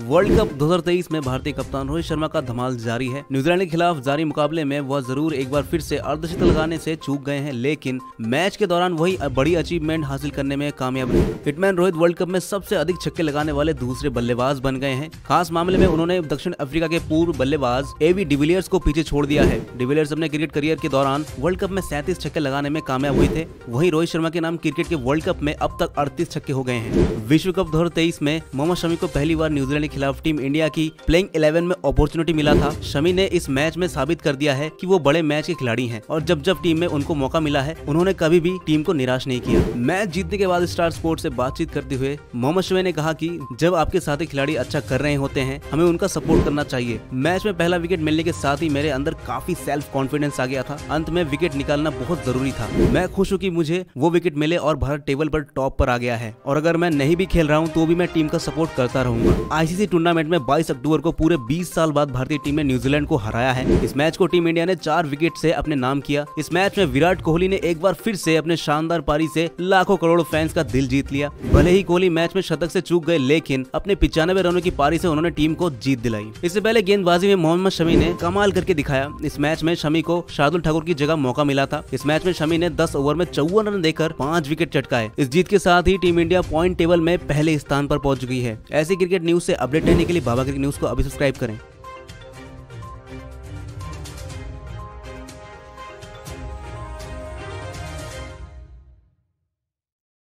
World cup 2023 में भारतीय कप्तान रोहित शर्मा का धमाल जारी है। न्यूजीलैंड के खिलाफ जारी मुकाबले में वह जरूर एक बार फिर से अर्धशतक लगाने से चूक गए हैं, लेकिन मैच के दौरान वही बड़ी अचीवमेंट हासिल करने में कामयाब रहे। हिटमैन रोहित वर्ल्ड कप में सबसे अधिक छक्के लगाने वाले दूसरे बल्लेबाज बन गए हैं। खास मामले में उन्होंने दक्षिण अफ्रीका के पूर्व बल्लेबाज एवी डिविलियर्स को पीछे छोड़ दिया है। डिविलियर्स अपने क्रिकेट करियर के दौरान वर्ल्ड कप में 37 छक्के लगाने में कामयाब हुए थे। वहीं रोहित शर्मा के नाम क्रिकेट के वर्ल्ड कप में अब तक 38 छक्के हो गए हैं। विश्व कप 2023 में मोहम्मद शमी को पहली बार न्यूजीलैंड के खिलाफ टीम इंडिया की प्लेइंग 11 में अपॉर्चुनिटी मिला था। शमी ने इस मैच में साबित कर दिया है कि वो बड़े मैच के खिलाड़ी हैं और जब जब टीम में उनको मौका मिला है उन्होंने कभी भी टीम को निराश नहीं किया। मैच जीतने के बाद स्टार स्पोर्ट्स से बातचीत करते हुए मोहम्मद शमी ने कहा कि जब आपके साथी खिलाड़ी अच्छा कर रहे होते हैं हमें उनका सपोर्ट करना चाहिए। मैच में पहला विकेट मिलने के साथ ही मेरे अंदर काफी सेल्फ कॉन्फिडेंस आ गया था। अंत में विकेट निकालना बहुत जरूरी था। मैं खुश हूँ कि मुझे वो विकेट मिले और भारत टेबल पर टॉप पर आ गया है और अगर मैं नहीं भी खेल रहा हूँ तो भी मैं टीम का सपोर्ट करता रहूंगा। आईसीसी टूर्नामेंट में 22 अक्टूबर को पूरे 20 साल बाद भारतीय टीम ने न्यूजीलैंड को हराया है। इस मैच को टीम इंडिया ने 4 विकेट से अपने नाम किया। इस मैच में विराट कोहली ने एक बार फिर से अपने शानदार पारी से लाखों करोड़ों फैंस का दिल जीत लिया। भले ही कोहली मैच में शतक से चूक गए, लेकिन अपने 95 रनों की पारी से उन्होंने टीम को जीत दिलाई। इससे पहले गेंदबाजी में मोहम्मद शमी ने कमाल करके दिखाया। इस मैच में शमी को शार्दुल ठाकुर की जगह मौका मिला था। इस मैच में शमी ने 10 ओवर में 54 रन देकर 5 विकेट चटकाए। इस जीत के साथ ही टीम इंडिया पॉइंट टेबल में पहले स्थान पर पहुंच गई है। ऐसी क्रिकेट न्यूज से अपडेट रहने के लिए बाबा क्रिक न्यूज़ को अभी सब्सक्राइब करें।